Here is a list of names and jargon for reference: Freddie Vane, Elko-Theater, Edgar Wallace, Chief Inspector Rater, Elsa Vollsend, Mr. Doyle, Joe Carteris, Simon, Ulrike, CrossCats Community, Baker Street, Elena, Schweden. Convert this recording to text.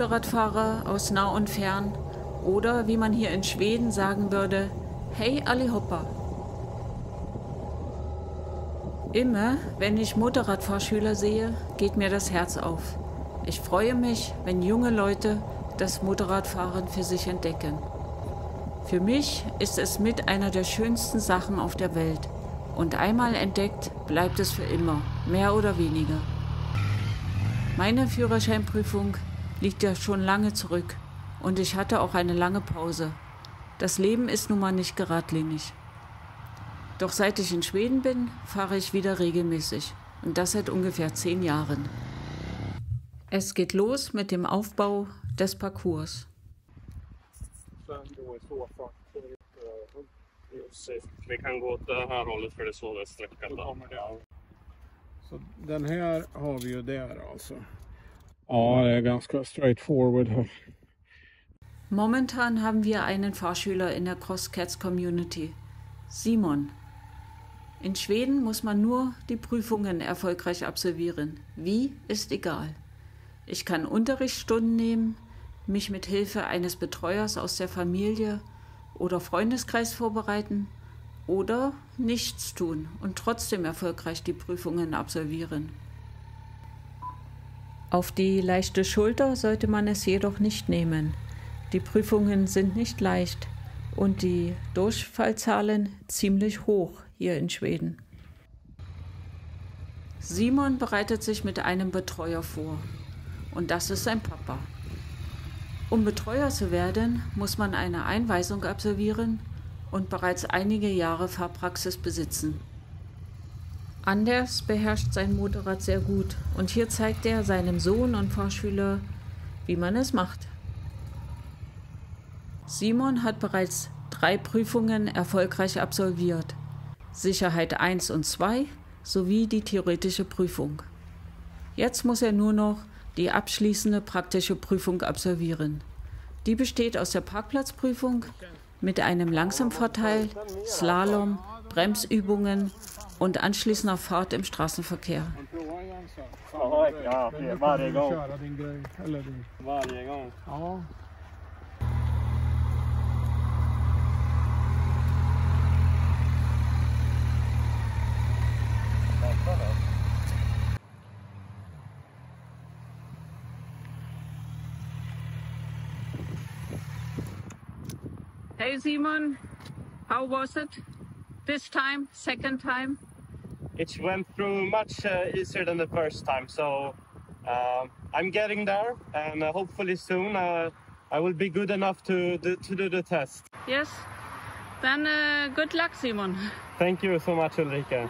Motorradfahrer aus nah und fern oder, wie man hier in Schweden sagen würde, Hej allihopa. Immer, wenn ich Motorradfahrschüler sehe, geht mir das Herz auf. Ich freue mich, wenn junge Leute das Motorradfahren für sich entdecken. Für mich ist es mit einer der schönsten Sachen auf der Welt. Und einmal entdeckt, bleibt es für immer, mehr oder weniger. Meine Führerscheinprüfung liegt ja schon lange zurück und ich hatte auch eine lange Pause. Das Leben ist nun mal nicht geradlinig. Doch seit ich in Schweden bin, fahre ich wieder regelmäßig und das seit ungefähr 10 Jahren. Es geht los mit dem Aufbau des Parcours. Så den här har vi ju där alltså. Ja, det är ganska straightforward här. Momentan haben wir einen Fahrschüler in der CrossCats Community, Simon. In Schweden muss man nur die Prüfungen erfolgreich absolvieren. Wie, ist egal. Ich kann Unterrichtsstunden nehmen, mich mit Hilfe eines Betreuers aus der Familie oder Freundeskreis vorbereiten oder nichts tun und trotzdem erfolgreich die Prüfungen absolvieren. Auf die leichte Schulter sollte man es jedoch nicht nehmen. Die Prüfungen sind nicht leicht und die Durchfallzahlen ziemlich hoch hier in Schweden. Simon bereitet sich mit einem Betreuer vor und das ist sein Papa. Um Betreuer zu werden, muss man eine Einweisung absolvieren und bereits einige Jahre Fahrpraxis besitzen. Anders beherrscht sein Motorrad sehr gut und hier zeigt er seinem Sohn und Fahrschüler, wie man es macht. Simon hat bereits 3 Prüfungen erfolgreich absolviert, Sicherheit 1 und 2 sowie die theoretische Prüfung. Jetzt muss er nur noch die abschließende praktische Prüfung absolvieren. Die besteht aus der Parkplatzprüfung mit einem Langsamfahrteil, Slalom, Bremsübungen und anschließender Fahrt im Straßenverkehr. Hey Simon, how was it this time, second time? It went through much easier than the first time, so I'm getting there and hopefully soon I will be good enough to do the test. Yes, then good luck Simon. Thank you so much Ulrike.